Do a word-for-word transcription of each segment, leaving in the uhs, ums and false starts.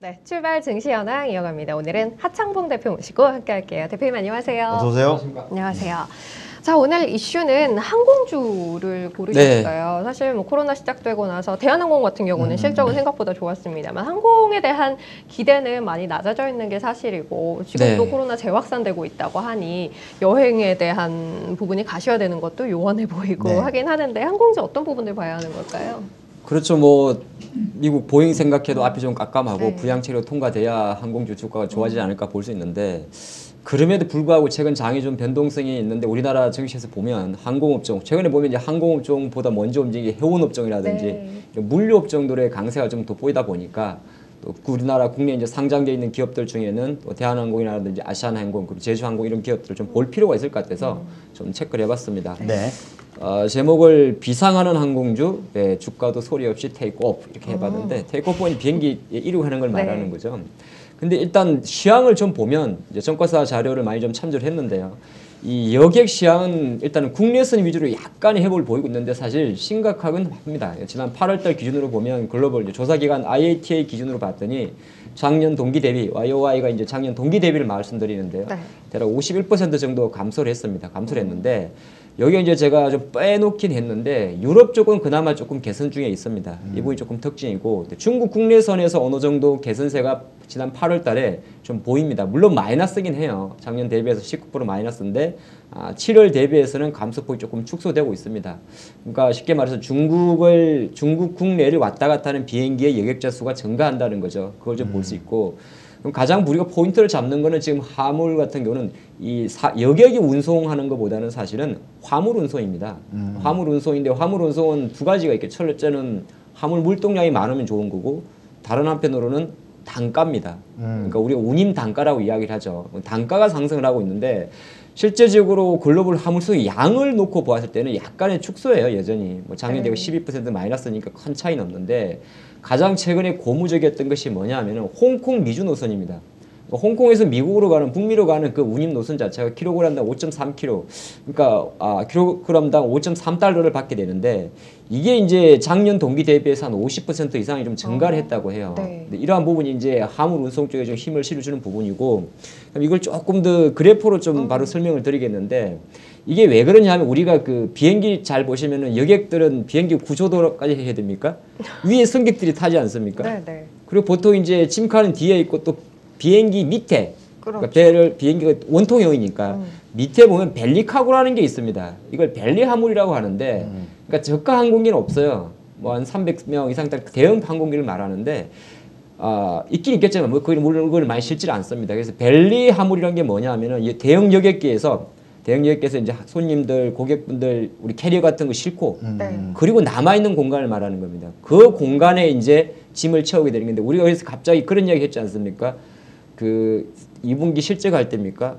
네, 출발 증시 현황 이어갑니다. 오늘은 하창봉 대표 모시고 함께할게요. 대표님 안녕하세요. 어서 오세요. 안녕하십니까. 안녕하세요. 자, 오늘 이슈는 항공주를 고르셨어요. 네. 사실 뭐 코로나 시작되고 나서 대한항공 같은 경우는 음, 실적은 네. 생각보다 좋았습니다만 항공에 대한 기대는 많이 낮아져 있는 게 사실이고 지금도 네. 코로나 재확산되고 있다고 하니 여행에 대한 부분이 가셔야 되는 것도 요원해 보이고 네. 하긴 하는데 항공주 어떤 부분을 봐야 하는 걸까요? 그렇죠. 뭐 미국 보잉 생각해도 앞이 좀 깜깜하고 네. 부양책으로 통과돼야 항공주 주가가 좋아지지 않을까 볼 수 있는데 그럼에도 불구하고 최근 장이 좀 변동성이 있는데 우리나라 증시에서 보면 항공업종, 최근에 보면 이제 항공업종보다 먼저 움직이는 해운업종이라든지 네. 물류업종들의 강세가 좀 돋보이다 보니까 또 우리나라 국내 이제 상장되어 있는 기업들 중에는 또 대한항공이라든지 아시아나항공, 그리고 제주항공 이런 기업들을 좀 볼 필요가 있을 것 같아서 좀 체크를 해봤습니다. 네. 어, 제목을 비상하는 항공주, 네, 주가도 소리 없이 테이크오프 이렇게 해봤는데 테이크오프는 비행기 이륙하는 걸 말하는 네. 거죠. 근데 일단 시황을 좀 보면 이제 전과사 자료를 많이 좀 참조를 했는데요. 이 여객 시황은 일단은 국내선 위주로 약간의 회복을 보이고 있는데 사실 심각하긴 합니다. 지난 팔월 달 기준으로 보면 글로벌 조사기관 아이에이티에이 기준으로 봤더니 작년 동기 대비 와이오와이가 이제 작년 동기 대비를 말씀드리는데요. 네. 대략 오십일 퍼센트 정도 감소를 했습니다. 감소를 했는데 여기 이제 제가 좀 빼놓긴 했는데 유럽 쪽은 그나마 조금 개선 중에 있습니다. 음. 이 부분이 조금 특징이고 중국 국내선에서 어느 정도 개선세가 지난 팔월 달에 좀 보입니다. 물론 마이너스긴 해요. 작년 대비해서 십구 퍼센트 마이너스인데 아, 칠월 대비해서는 감소폭이 조금 축소되고 있습니다. 그러니까 쉽게 말해서 중국을 중국 국내를 왔다 갔다 하는 비행기의 여객자 수가 증가한다는 거죠. 그걸 좀 볼 수 음. 있고. 그럼 가장 우리가 포인트를 잡는 거는 지금 화물 같은 경우는 이 사, 여객이 운송하는 것보다는 사실은 화물 운송입니다. 음. 화물 운송인데 화물 운송은 두 가지가 있겠죠. 첫째는 화물 물동량이 많으면 좋은 거고 다른 한편으로는 단가입니다. 음. 그러니까 우리가 운임 단가라고 이야기를 하죠. 단가가 상승을 하고 있는데 실제적으로 글로벌 화물수 양을 놓고 보았을 때는 약간의 축소예요. 여전히 뭐 작년 대비 십이 퍼센트 마이너스니까 큰 차이는 없는데 가장 최근에 고무적이었던 것이 뭐냐면은 홍콩 미주 노선입니다. 홍콩에서 미국으로 가는 북미로 가는 그 운임 노선 자체가 킬로그램당 오점삼 킬로그램, 그러니까 아, 킬로그램당 오점삼 달러를 받게 되는데 이게 이제 작년 동기 대비해서 한 오십 퍼센트 이상이 좀 증가를 했다고 해요. 네. 근데 이러한 부분이 이제 화물 운송 쪽에 좀 힘을 실어주는 부분이고 그럼 이걸 조금 더 그래프로 좀 음. 바로 설명을 드리겠는데. 이게 왜 그러냐면 우리가 그 비행기 잘 보시면은 여객들은 비행기 구조도까지 해야 됩니까? 위에 승객들이 타지 않습니까? 네네. 그리고 보통 이제 짐칸은 뒤에 있고 또 비행기 밑에 그러니까 배를 비행기가 원통형이니까 음. 밑에 보면 벨리카고라는 게 있습니다. 이걸 벨리 화물이라고 하는데 음. 그러니까 저가 항공기는 없어요. 뭐 한 삼백 명 이상 대형 항공기를 말하는데. 아, 있긴 있겠지만 뭐 거기는 물론 그걸 많이 실질 않습니다. 그래서 벨리 화물이라는 게 뭐냐면은 대형 여객기에서 대형 여객께서 이제 손님들, 고객분들, 우리 캐리어 같은 거 싣고 네. 그리고 남아있는 공간을 말하는 겁니다. 그 공간에 이제 짐을 채우게 되는 건데 우리가 여기서 갑자기 그런 이야기 했지 않습니까? 그 이분기 실적 할 때입니까?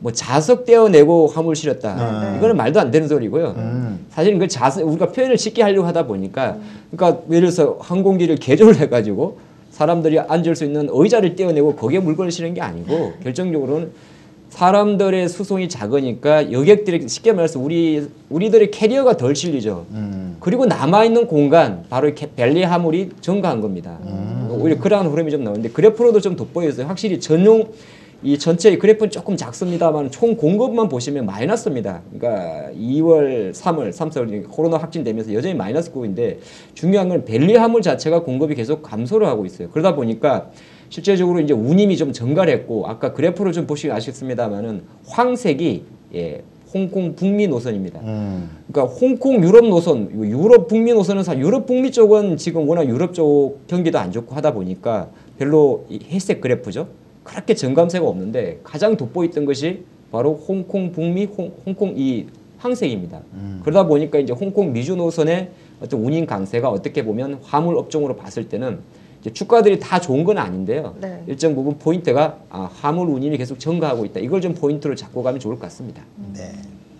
뭐 자석 떼어내고 화물 실었다. 네. 이거는 말도 안 되는 소리고요. 음. 사실은 그 자석, 우리가 표현을 쉽게 하려고 하다 보니까 그러니까 예를 들어서 항공기를 개조를 해가지고 사람들이 앉을 수 있는 의자를 떼어내고 거기에 물건을 실은 게 아니고 결정적으로는 사람들의 수송이 작으니까 여객들이 쉽게 말해서 우리, 우리들의 캐리어가 덜 실리죠. 음. 그리고 남아있는 공간, 바로 벨리 화물이 증가한 겁니다. 음. 오히려 그러한 흐름이 좀 나오는데 그래프로도 좀 돋보였어요. 확실히 전용, 이 전체 그래프는 조금 작습니다만 총 공급만 보시면 마이너스입니다. 그러니까 이월, 삼월, 삼사월 코로나 확진되면서 여전히 마이너스 구인데 중요한 건 벨리 화물 자체가 공급이 계속 감소를 하고 있어요. 그러다 보니까 실제적으로 이제 운임이 좀 증가를 했고 아까 그래프로 좀 보시면 아시겠습니다만은 황색이 예, 홍콩 북미 노선입니다. 음. 그러니까 홍콩 유럽 노선, 유럽 북미 노선은 사실 유럽 북미 쪽은 지금 워낙 유럽 쪽 경기도 안 좋고 하다 보니까 별로 이 회색 그래프죠. 그렇게 증감세가 없는데 가장 돋보였던 것이 바로 홍콩 북미 홍, 홍콩 이 황색입니다. 음. 그러다 보니까 이제 홍콩 미주 노선의 어떤 운임 강세가 어떻게 보면 화물 업종으로 봤을 때는 주가들이 다 좋은 건 아닌데요. 네. 일정 부분 포인트가 아, 화물 운임이 계속 증가하고 있다. 이걸 좀 포인트로 잡고 가면 좋을 것 같습니다. 네,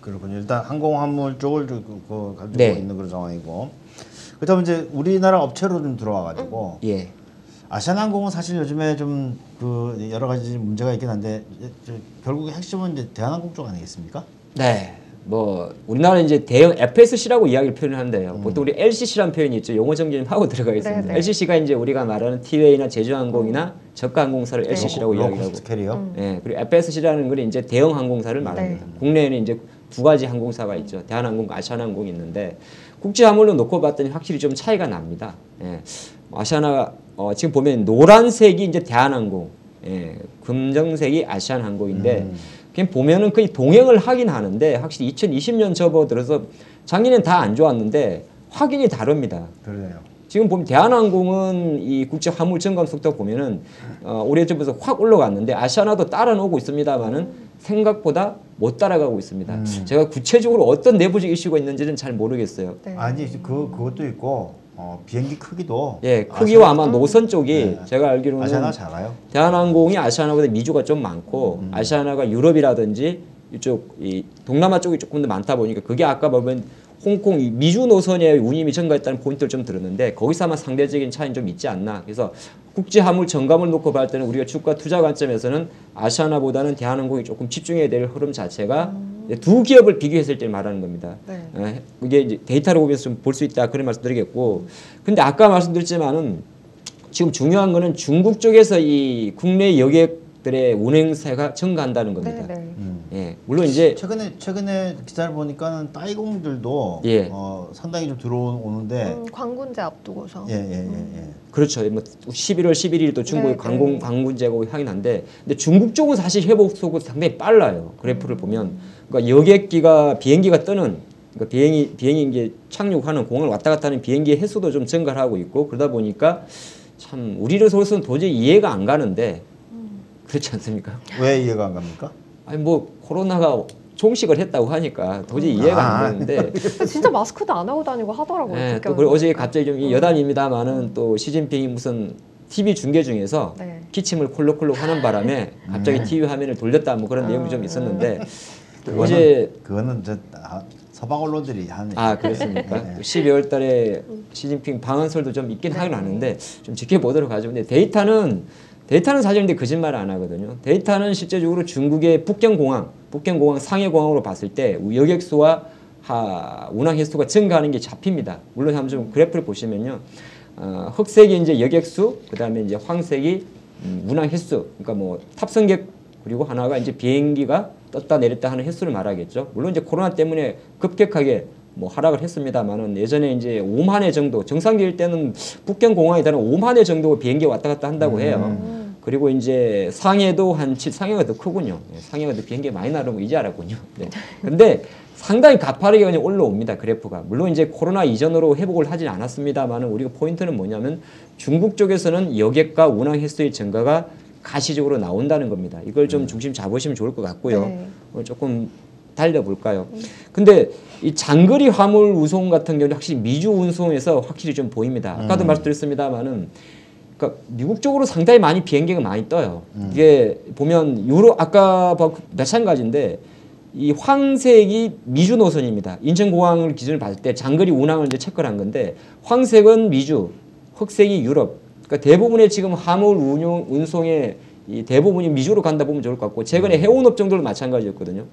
그렇군요. 일단 항공 화물 쪽을 그, 그 가지고 네. 있는 그런 상황이고 그렇다면 이제 우리나라 업체로 좀 들어와가지고 음. 예. 아시아나항공은 사실 요즘에 좀 그 여러 가지 문제가 있긴 한데 결국 핵심은 이제 대한항공 쪽 아니겠습니까? 네. 뭐 우리나라는 이제 대형 에프에스씨라고 이야기를 표현하는데요. 음. 보통 우리 엘씨씨라는 표현이 있죠. 용어 정리 좀 하고 들어가 있습니다. 네네. 엘씨씨가 이제 우리가 말하는 티웨이나 제주항공이나 음. 저가 항공사를 엘씨씨라고 네. 이야기하고, 캐리어. 음. 네, 그리고 에프에스씨라는 건 이제 대형 항공사를 말합니다. 네. 국내에는 이제 두 가지 항공사가 있죠. 대한항공과 아시아나항공이 있는데 국제 화물로 놓고 봤더니 확실히 좀 차이가 납니다. 예. 아시아나 어, 지금 보면 노란색이 이제 대한항공, 예. 검정색이 아시아나항공인데. 음. 그냥 보면은 거의 동행을 하긴 하는데 확실히 이천이십 년 접어들어서 작년엔 다 안 좋았는데 확연히 다릅니다. 그러네요. 지금 보면 대한항공은 이 국제 화물 증감 속도 보면은 어, 오래전부터 확 올라갔는데 아시아나도 따라오고 있습니다만은 생각보다 못 따라가고 있습니다. 음. 제가 구체적으로 어떤 내부적 이슈가 있는지는 잘 모르겠어요. 네. 아니 그 그것도 있고. 어, 비행기 크기도 예 크기와 아시아나? 아마 노선 쪽이 네. 제가 알기로는 아시아나 작아요. 대한항공이 아시아나보다 미주가 좀 많고 음. 아시아나가 유럽이라든지 이쪽 이 동남아 쪽이 조금 더 많다 보니까 그게 아까 보면 홍콩 이 미주 노선의 운임이 증가했다는 포인트를 좀 들었는데 거기서 아마 상대적인 차이는 좀 있지 않나. 그래서 국제 화물 정감을 놓고 볼 때는 우리가 주가 투자 관점에서는 아시아나보다는 대한항공이 조금 집중해야 될 흐름 자체가 음. 두 기업을 비교했을 때 말하는 겁니다. 네. 이게 이제 데이터를 보면서 좀 볼 수 있다 그런 말씀드리겠고, 근데 아까 말씀드렸지만은 지금 중요한 거는 중국 쪽에서 이 국내 여객들의 운행세가 증가한다는 겁니다. 네, 네. 음. 예, 물론 이제 최근에 최근에 기사를 보니까는 따이공들도 예. 어, 상당히 좀 들어오는데 음, 관군제 앞두고서. 예, 예, 예, 예. 그렇죠. 뭐 십일월 십일일도 중국의 네, 관공 네. 관군제고 하긴 한데, 근데 중국 쪽은 사실 회복 속도가 상당히 빨라요. 그래프를 음. 보면. 그러니까 여객기가 비행기가 뜨는 그러니까 비행이 비행기에 착륙하는 공항을 왔다 갔다 하는 비행기의 횟수도 좀 증가하고 있고 그러다 보니까 참 우리로서는 도저히 이해가 안 가는데 음. 그렇지 않습니까? 왜 이해가 안 갑니까? 아니 뭐 코로나가 종식을 했다고 하니까 도저히 음. 이해가 아. 안 되는데 진짜 마스크도 안 하고 다니고 하더라고요. 네, 또 그리고 어제 갑자기 좀 음. 여담입니다만은 또 시진핑이 무슨 티비 중계 중에서 네. 기침을 콜록콜록 하는 바람에 갑자기 음. 티비 화면을 돌렸다 뭐 그런 음. 내용이 좀 있었는데. 그거는, 어제 그거는 저 아, 서방 언론들이 하는 아 그렇습니까? 네. 십이월 달에 시진핑 방한설도 좀 있긴 네. 하긴 하는데 좀 지켜보도록 하죠. 근데 데이터는 데이터는 사실 근데 거짓말을 안 하거든요. 데이터는 실제적으로 중국의 북경공항, 북경공항 상해공항으로 봤을 때 여객 수와 하, 운항 횟수가 증가하는 게 잡힙니다. 물론 한번 좀 그래프를 보시면요, 어, 흑색이 이제 여객 수, 그다음에 이제 황색이 음, 운항 횟수, 그러니까 뭐 탑승객 그리고 하나가 이제 비행기가 떴다 내렸다 하는 횟수를 말하겠죠. 물론 이제 코로나 때문에 급격하게 뭐 하락을 했습니다만은 예전에 이제 오만 회 정도, 정상기일 때는 북경공항에 따른 오만 회 정도 비행기 왔다 갔다 한다고 해요. 음. 그리고 이제 상해도 한 칠, 상해가 더 크군요. 상해가 더 비행기 많이 나르고 이제 알았군요. 네. 근데 상당히 가파르게 그냥 올라옵니다. 그래프가. 물론 이제 코로나 이전으로 회복을 하진 않았습니다만은 우리가 포인트는 뭐냐면 중국 쪽에서는 여객과 운항 횟수의 증가가 가시적으로 나온다는 겁니다. 이걸 좀 중심 잡으시면 좋을 것 같고요. 네. 조금 달려볼까요? 근데 이 장거리 화물 운송 같은 경우는 확실히 미주 운송에서 확실히 좀 보입니다. 아까도 음. 말씀드렸습니다만은 그러니까 미국 쪽으로 상당히 많이 비행기가 많이 떠요. 음. 이게 보면 유로 아까 마찬가지인데 이 황색이 미주 노선입니다. 인천공항을 기준으로 봤을 때 장거리 운항을 이제 체크를 한 건데 황색은 미주, 흑색이 유럽. 그러니까 대부분의 지금 화물 운용, 운송의 이 대부분이 미주로 간다 보면 좋을 것 같고 최근에 해운업종들도 마찬가지였거든요.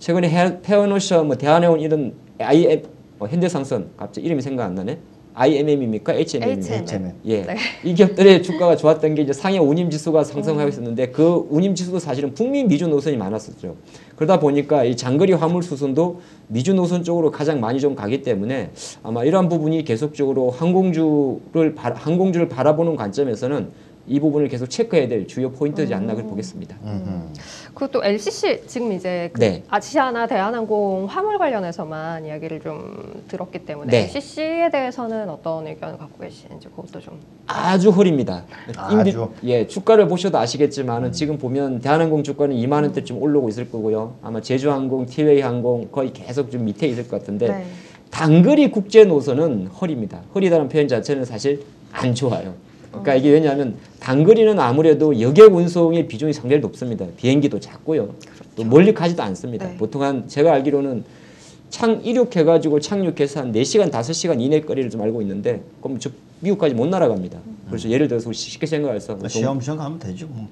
최근에 해운오션, 뭐 대한해운 이런 아이엠, 어, 현대상선 갑자기 이름이 생각 안 나네. 아이엠엠입니까? 에이치엠엠입니까? 에이치엠엠. 예. 네. 이 기업들의 주가가 좋았던 게 이제 상해 운임지수가 상승하고 있었는데 그 운임지수도 사실은 북미 미주 노선이 많았었죠. 그러다 보니까 이 장거리 화물 수순도 미주 노선 쪽으로 가장 많이 좀 가기 때문에 아마 이러한 부분이 계속적으로 항공주를 바, 항공주를 바라보는 관점에서는 이 부분을 계속 체크해야 될 주요 포인트지 않나 그걸 보겠습니다. 음. 그리고 또 엘씨씨 지금 이제 그 네. 아시아나 대한항공 화물 관련해서만 이야기를 좀 들었기 때문에 네. 엘씨씨에 대해서는 어떤 의견을 갖고 계시는지 그것도 좀 아주 흐립니다. 아주 예 주가를 보셔도 아시겠지만은 음. 지금 보면 대한항공 주가는 이만 원대쯤 올라오고 있을 거고요. 아마 제주항공, 티웨이 항공 거의 계속 좀 밑에 있을 것 같은데 네. 단거리 국제 노선은 허립니다. 허리다는 표현 자체는 사실 안 좋아요. 그러니까 이게 왜냐하면 단거리는 아무래도 여객 운송의 비중이 상당히 높습니다. 비행기도 작고요. 그렇죠. 또 멀리 가지도 않습니다. 네. 보통 한 제가 알기로는 창 이륙해가지고 착륙해서 한 네 시간, 다섯 시간 이내 거리를 좀 알고 있는데 그럼 저 미국까지 못 날아갑니다. 그래서 예를 들어서 쉽게 생각해서 시험 시험 가면 되지 뭐.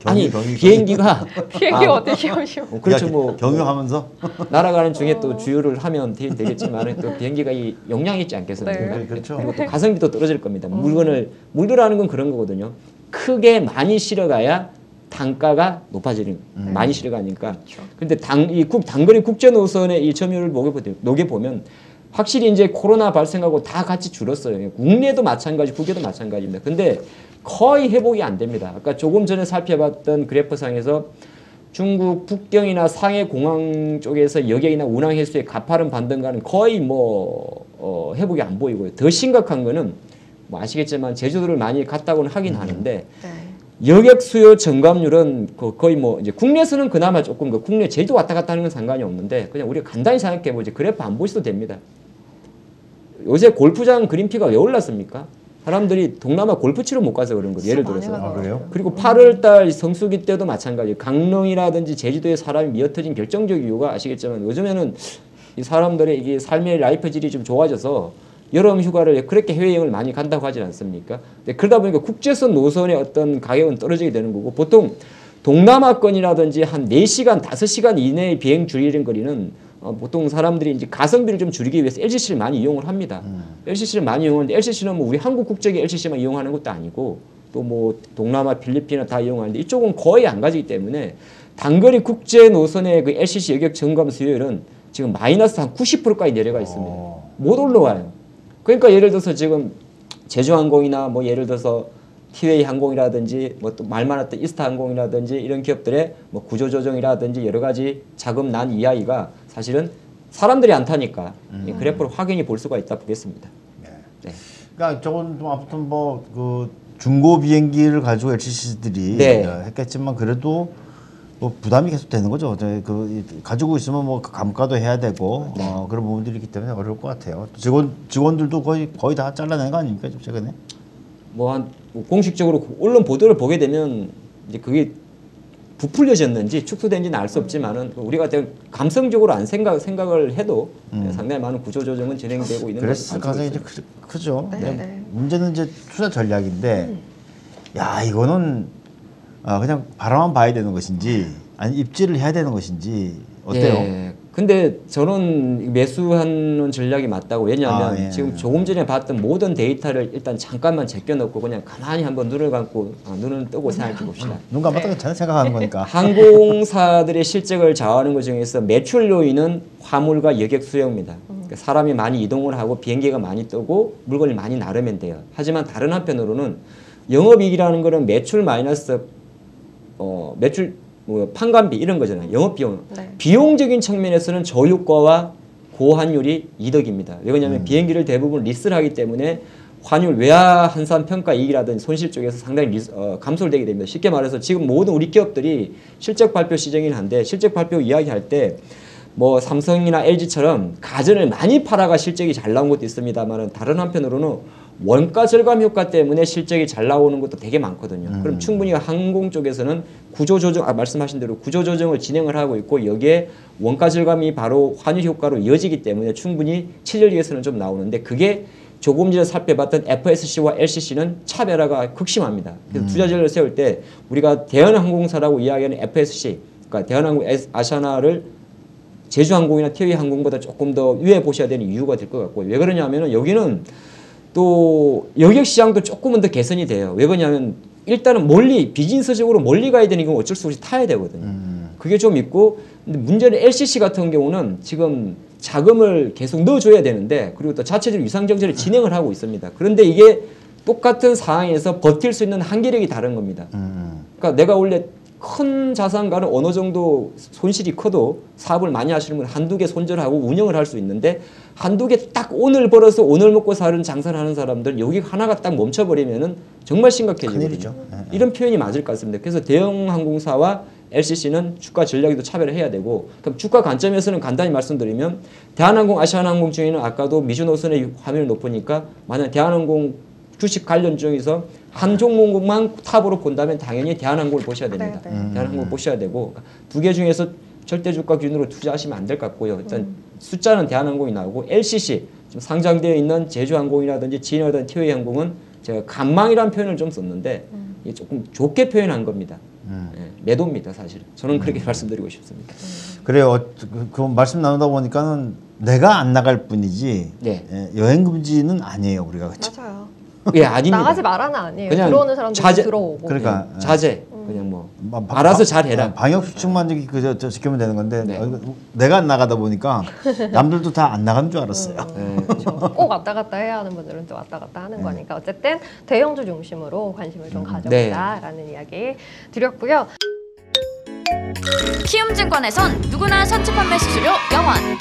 경유, 아니 경유, 비행기가 비행기 아, 어떻게 시험 그렇죠 야, 뭐 경유하면서 날아가는 중에 또 주유를 하면 되겠지만 또 비행기가 이 영향이 있지 않겠습니까? 네. 그렇죠. 그리고 또 가성비도 떨어질 겁니다. 음. 물건을 물류라는 건 그런 거거든요. 크게 많이 실어가야 단가가 높아지는 음. 많이 실어가니까. 그런데 당 이 국 단거리 국제 노선의 일점유를 녹여 보면 확실히 이제 코로나 발생하고 다 같이 줄었어요. 국내도 마찬가지, 국외도 마찬가지입니다. 근데 거의 회복이 안 됩니다. 아까 조금 전에 살펴봤던 그래프상에서 중국 북경이나 상해 공항 쪽에서 여객이나 운항 횟수의 가파른 반등과는 거의 뭐 어, 회복이 안 보이고요. 더 심각한 거는 뭐 아시겠지만 제주도를 많이 갔다고는 하긴 음. 하는데 네. 여객 수요 증감률은 거의 뭐 이제 국내에서는 그나마 조금 그 국내 제주도 왔다 갔다 하는 건 상관이 없는데 그냥 우리가 간단히 생각해 보지 그래프 안 보셔도 됩니다. 요새 골프장 그린피가 왜 올랐습니까? 사람들이 동남아 골프 치러 못 가서 그런 거예요. 예를 들어서. 아, 그래요? 그리고 팔월 달 성수기 때도 마찬가지. 강릉이라든지 제주도에 사람이 미어터진 결정적 이유가 아시겠지만 요즘에는 이 사람들의 이게 삶의 라이프 질이 좀 좋아져서 여름 휴가를 그렇게 해외여행을 많이 간다고 하지 않습니까? 근데 그러다 보니까 국제선 노선의 어떤 가격은 떨어지게 되는 거고 보통 동남아권이라든지 한 네 시간, 다섯 시간 이내의 비행 줄이는 거리는 어, 보통 사람들이 이제 가성비를 좀 줄이기 위해서 엘씨씨를 많이 이용을 합니다. 음. 엘씨씨를 많이 이용하는데 엘씨씨는 뭐 우리 한국 국적의 엘씨씨만 이용하는 것도 아니고 또 뭐 동남아, 필리핀이나 다 이용하는데 이쪽은 거의 안 가지기 때문에 단거리 국제 노선의 그 엘씨씨 여객 증감 수요율은 지금 마이너스 한 구십 퍼센트까지 내려가 있습니다. 어. 못 올라와요. 그러니까 예를 들어서 지금 제주항공이나 뭐 예를 들어서 티웨이 항공이라든지 뭐 또 말 많았던 이스타항공이라든지 이런 기업들의 뭐 구조조정이라든지 여러 가지 자금 난 이야기가 사실은 사람들이 안 타니까 음. 그래프를 확연히 볼 수가 있다 보겠습니다. 네. 네. 그러니까 저건 좀 아무튼 뭐 그 중고 비행기를 가지고 엘씨씨들이 네. 했겠지만 그래도 뭐 부담이 계속 되는 거죠. 그 가지고 있으면 뭐 감가도 해야 되고 네. 어, 그런 부분들이 있기 때문에 어려울 것 같아요. 직원 직원들도 거의 거의 다 잘라낸 거 아닙니까 좀 최근에? 뭐 한 뭐 공식적으로 언론 보도를 보게 되면 이제 그게 부풀려졌는지 축소된지는 알 수 없지만은 우리가 되게 감성적으로 안 생각 생각을 해도 음. 상당히 많은 구조 조정은 진행되고 있는 것을 가능성이 이제 크, 크죠. 네, 네. 문제는 이제 투자 전략인데 음. 야 이거는 아 그냥 바라만 봐야 되는 것인지 아니 입지를 해야 되는 것인지 어때요? 예, 근데 저는 매수하는 전략이 맞다고 왜냐하면 아, 예, 지금 예. 조금 전에 봤던 모든 데이터를 일단 잠깐만 제껴놓고 그냥 가만히 한번 눈을 감고 아, 눈을 뜨고 생각해 봅시다. 눈 감았다고 잘 생각하는 거니까. 항공사들의 실적을 좌우하는 것 중에서 매출 요인은 화물과 여객 수요입니다. 그러니까 사람이 많이 이동을 하고 비행기가 많이 뜨고 물건이 많이 나르면 돼요. 하지만 다른 한편으로는 영업이익이라는 거는 매출 마이너스 어, 매출 뭐 판관비 이런 거잖아요. 영업비용. 네. 비용적인 측면에서는 저유가와 고환율이 이득입니다. 왜 그러냐면 음. 비행기를 대부분 리스를 하기 때문에 환율 외화 환산 평가 이익이라든지 손실 쪽에서 상당히 리스, 어, 감소되게 됩니다. 쉽게 말해서 지금 모든 우리 기업들이 실적 발표 시정이긴 한데 실적 발표 이야기할 때 뭐 삼성이나 엘지처럼 가전을 많이 팔아가 실적이 잘 나온 것도 있습니다만 다른 한편으로는 원가 절감 효과 때문에 실적이 잘 나오는 것도 되게 많거든요. 음. 그럼 충분히 항공 쪽에서는 구조조정, 아, 말씀하신 대로 구조조정을 진행을 하고 있고 여기에 원가 절감이 바로 환율 효과로 이어지기 때문에 충분히 칠년도에서는 좀 나오는데 그게 조금 전에 살펴봤던 에프에스씨와 엘씨씨는 차별화가 극심합니다. 그래서 음. 투자 전략을 세울 때 우리가 대한항공사라고 이야기하는 에프에스씨, 그러니까 대한항공 아시아나를 제주항공이나 티웨이 항공보다 조금 더 위에 보셔야 되는 이유가 될 것 같고 왜 그러냐면은 여기는 또 여객 시장도 조금은 더 개선이 돼요. 왜 그러냐면 일단은 멀리 비즈니스적으로 멀리 가야 되는 경우 어쩔 수 없이 타야 되거든요. 음. 그게 좀 있고 근데 문제는 엘씨씨 같은 경우는 지금 자금을 계속 넣어줘야 되는데 그리고 또 자체적인 위상 정책을 진행을 하고 있습니다. 그런데 이게 똑같은 상황에서 버틸 수 있는 한계력이 다른 겁니다. 음. 그러니까 내가 원래 큰 자산가는 어느 정도 손실이 커도 사업을 많이 하시는 분은 한두 개 손절하고 운영을 할 수 있는데 한두 개 딱 오늘 벌어서 오늘 먹고 사는 장사를 하는 사람들은 여기 하나가 딱 멈춰버리면은 정말 심각해지거든요. 이런 표현이 맞을 것 같습니다. 그래서 대형 항공사와 엘씨씨는 주가 전략에도 차별을 해야 되고 그럼 주가 관점에서는 간단히 말씀드리면 대한항공, 아시아나항공 중에는 아까도 미주노선의 화면이 높으니까 만약 대한항공 주식 관련 중에서 한 종목만 탑으로 본다면 당연히 대한항공을 보셔야 됩니다. 네, 네. 대한항공을 보셔야 되고 두 개 중에서 절대 주가 기준으로 투자하시면 안 될 것 같고요. 일단 음. 숫자는 대한항공이 나오고 엘씨씨 지금 상장되어 있는 제주항공이라든지 진화든 티웨이 항공은 제가 간망이라는 표현을 좀 썼는데 음. 이게 조금 좁게 표현한 겁니다. 음. 네, 매도입니다, 사실은. 저는 그렇게 음. 말씀드리고 싶습니다. 음. 그래요. 어, 그, 그 말씀 나누다 보니까는 내가 안 나갈 뿐이지 네. 예, 여행금지는 아니에요, 우리가. 그치? 맞아요. 예, 아닙니다. 나가지 말아는 아니에요. 그냥 들어오는 사람들 들어오고. 그러니까 네. 자제. 음. 그냥 뭐 바, 바, 알아서 잘 해라. 방역 수칙만 네. 그, 저, 저 지키면 되는 건데 네. 어, 내가 안 나가다 보니까 남들도 다 안 나간 줄 알았어요. 음, 네. 그렇죠. 꼭 왔다 갔다 해야 하는 분들은 또 왔다 갔다 하는 네. 거니까 어쨌든 대형주 중심으로 관심을 좀 음. 가져보자라는 네. 이야기 드렸고요. 키움증권에선 누구나 선취 판매 수수료 영원.